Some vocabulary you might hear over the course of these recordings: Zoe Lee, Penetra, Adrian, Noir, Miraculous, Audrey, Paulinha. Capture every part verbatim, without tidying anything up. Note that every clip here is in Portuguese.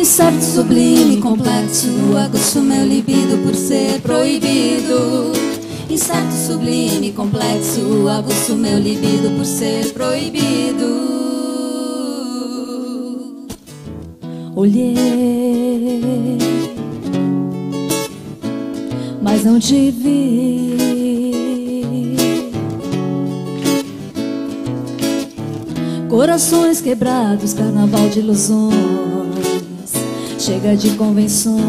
incerto, sublime, complexo, aguço meu libido por ser proibido. Incerto, sublime, complexo, aguço meu libido por ser proibido. Olhei, mas não te vi. Corações quebrados, carnaval de ilusões, chega de convenções.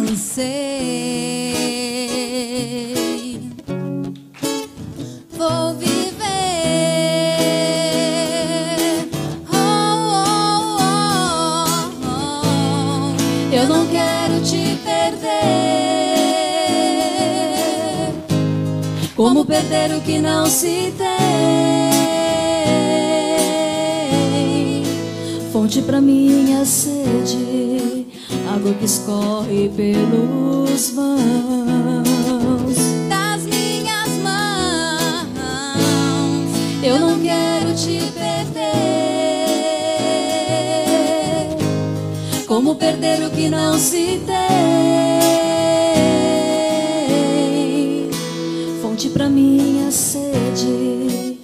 Cansei, vou viver. Eu não quero te perder, como perder o que não se tem. Fonte pra minha sede, água que escorre pelos vãos das minhas mãos. Eu não quero te perder, como perder o que não se tem. Fonte pra minha sede,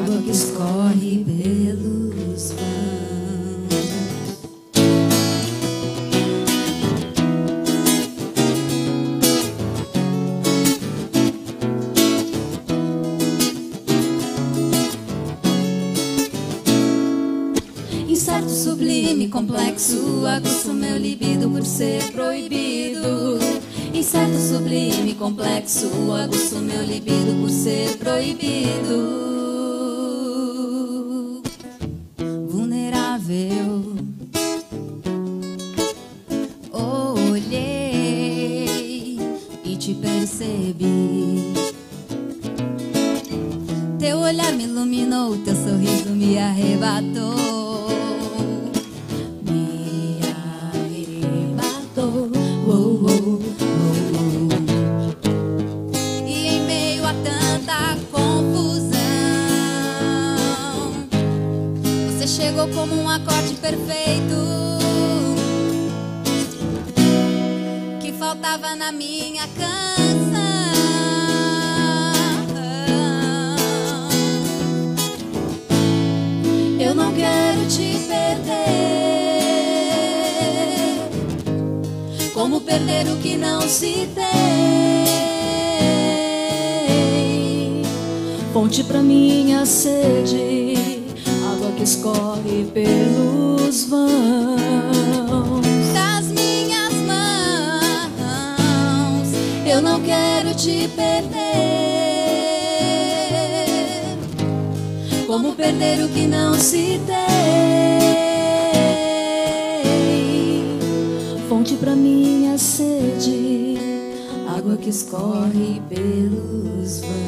água que escorre pelos vãos. Incerto, sublime, complexo, aguço meu libido por ser proibido. Incerto, sublime, complexo, aguço meu libido por ser proibido. Vulnerável, olhei e te percebi. Teu olhar me iluminou, teu sorriso me arrebatou. Chegou como um acorde perfeito que faltava na minha canção. Eu não quero te perder, como perder o que não se tem. Fonte pra minha sede, que escorre pelos vãos das minhas mãos. Eu não quero te perder, como perder o que não se tem. Fonte pra minha sede, água que escorre pelos vãos.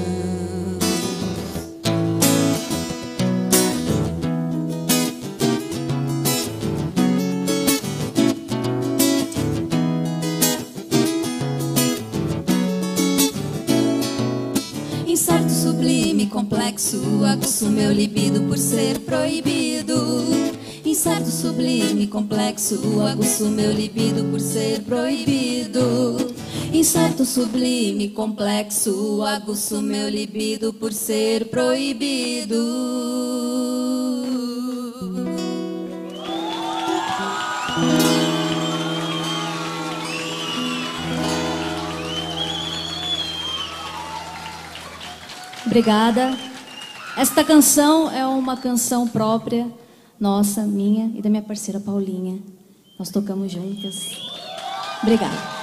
Incerto, sublime, complexo, aguço meu libido por ser proibido. Incerto, sublime, complexo, aguço meu libido por ser proibido. Incerto, sublime, complexo, aguço meu libido por ser proibido. Obrigada. Esta canção é uma canção própria, nossa, minha e da minha parceira Paulinha. Nós tocamos juntas. Obrigada.